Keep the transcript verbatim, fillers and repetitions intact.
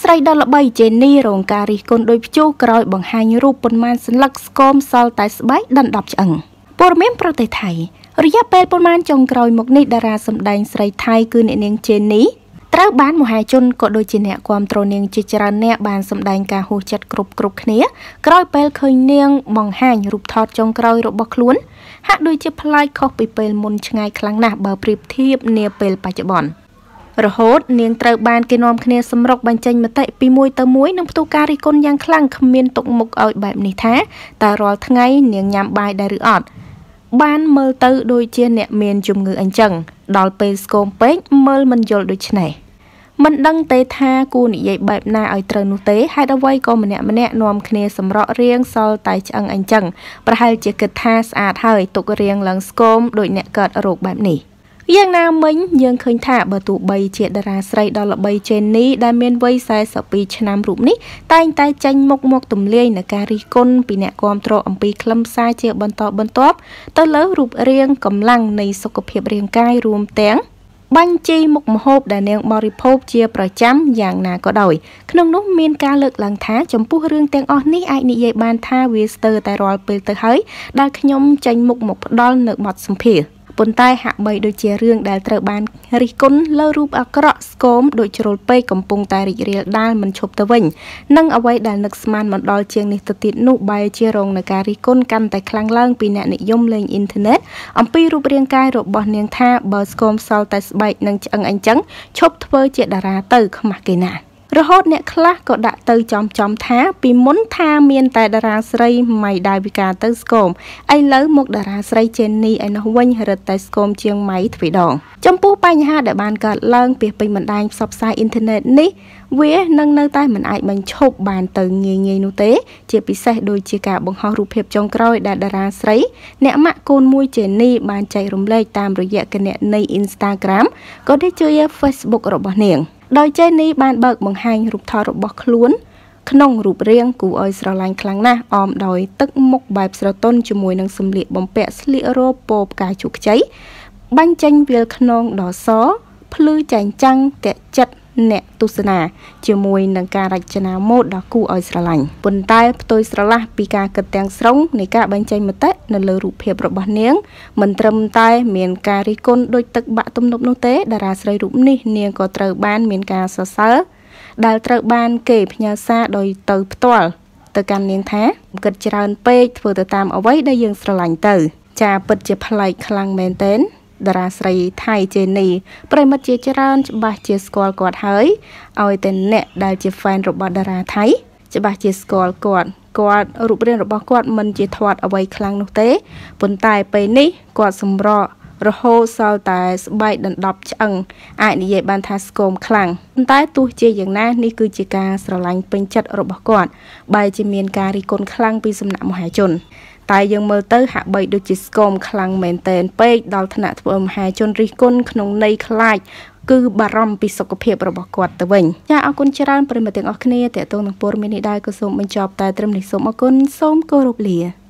ស្រី ដល់ល្បី ត្រូវ បាន មហាជន ក៏ ដូច ជា អ្នក គ្រប់គ្រង នាង ជា ច្រើន អ្នក បាន សម្ដែង ការ ហួសចិត្ត គ្រប់ គ្រប់ គ្នា ក្រោយ ពេល ឃើញ នាង បង្ហាញ រូប ថត ចុង ក្រោយ របស់ ខ្លួន ហាក់ ដូច ជា ផ្លាយ ខុស ពី ពេល មុន ឆ្ងាយ ខ្លាំង ណាស់ បើ ប្រៀប ធៀប នា ពេល បច្ចុប្បន្ន រហូត នាង ត្រូវ បាន គេ នាំ គ្នា សម្រុក បញ្ចេញ មតិ ពី មួយ ទៅ មួយ និង ផ្ទុះ ការ រិះគន់ យ៉ាង ខ្លាំង គ្មាន ទុក មុខ ឲ្យ បែប នេះ ថា តើ រាល់ ថ្ងៃ នាង ញ៉ាំ បាយ ដែរ ឬ អត់ បាន មើល ទៅ ដូច ជា អ្នក មាន ជំងឺ អញ្ចឹង ដល់ ពេល ស្គម ពេក មើល មិន យល់ ដូច នេះ Mình đăng tế tha của nị dạy bạp na ở trời nụ tế hai đã quay con mình nẹ mình nẹ nòm khne sầm rõ riêng sau tài chân anh chân và hai chỉ kịch tha sát hơi tụ riêng lần scom đội nẹ cợt ở ruột bạp nỉ Giang Nam mình dương khơi thả bởi tụ bay chia đà ra sợi đó là bay trên ní đa miên vây sai sợ pi nam rụm ní tay tay tranh mộc mộc tùm lê nè cà ri côn pi nẹ con trộn ông pi khâm sai chia bần to bần top tới lỡ rụp riêng cầm lăng này sọc cặp hiệp riêng cai rùm tiếng Bánh chi một mồm hộp đã nêu mori pop chia pro chấm dạng nào có đổi. Khung nốt miên ca lực làng thá chấm pu hương tiếng on ní ai ní dây bàn tha Wester tại rồi từ từ hới đã nhom tranh một một đo nợ mọt sầm phìa. Bồn tai hạ bầy đôi chia riêng đã trở bàn ricon lơ rúp ở cọ scom đôi trộn pay cầm bông tai riêng đan mình chụp tờ vinh nâng ở quay đàn lực man một đo chiêng ní tự tiện nụ bay chia rồng là cà ricon căn tại khang lăng pin nẹn yom lên internet ông pi rúp riêng cai rồi bỏ niềng tha bờ scom sau tại bảy nâng chân anh trắng chụp thơ chia đà ra từ không mặc kệ nà rồi hốt nẹn khác có đã từ chom chom thá pin muốn tha miên tại đà ra sray mày đại bị cà từ scom ai lấy một đà ra sray trên ní anh nó quanh hệt tại scom chiêng máy thủy đòn trong pú bay nha đại bàn cờ lăng pin pin mình đang sập sai internet ní Vì nâng nơi tay mình ảnh mình chụp bàn từ nghề nghề nụ tế Chỉ bị xe đôi chia cả bằng hoa rụp hiệp trong cõi đã đà ra sấy Nẹ mạng côn mùi chế ni bàn chạy rùm lê tam rồi dạ kênh nẹ này Instagram Có thể chơi Facebook rồi bỏ niềng Đói chế ni bàn bậc bằng hành rụp thọ rồi bỏ luôn Nông rụp riêng của ôi sờ lành kháng na Ôm đói tức mục bài sờ tôn cho mùi nâng xâm liệt bóng pẹ sửa rô bộp cả chục cháy Bánh chanh viên nông đỏ xó Plư chanh chăng kẹ chật អ្នកទស្សនាជាមួយនឹងការរចនាម៉ូដដ៏គួរឲ្យស្រឡាញ់ប៉ុន្តែផ្ទុយស្រឡះពីការគិតទាំងស្រុងនៃការបញ្ចេញមតិនៅលើរូបភាពរបស់នាងមិនត្រឹមតែមានការរិះគន់ដោយទឹកបាក់ទំនប់នោះទេតារាស្រីរូបនេះនាងក៏ត្រូវបានមានការសរសើរដែលត្រូវបានគេផ្ញើសារដោយទៅផ្ទាល់ទៅកាន់នាងថាគិតច្រើនពេកធ្វើទៅតាមអ្វីដែលយើងស្រឡាញ់ទៅ ចាប៉ិតជាផ្លៃខ្លាំងមែនទែនតារាស្រីថៃជេនីប្រិមត្តជាច្រើនច្បាស់ជាស្គាល់គាត់ហើយឲ្យតែអ្នកដែលជា Tại dân mơ tới hạ bầy được chỉ scom khlang mềm tên Pê đào thân ạ thơm hai chôn ri côn khổng nây khlai Cứ bà râm bị sọc hiệp rồi bỏ quạt tới bình Nhà áo con chá răn bởi mặt tiếng ọc nê Tại tôn nâng bốn mê nị đai cơ sông mình chọc Tại trâm lịch sông ọc con sông cô rộp lìa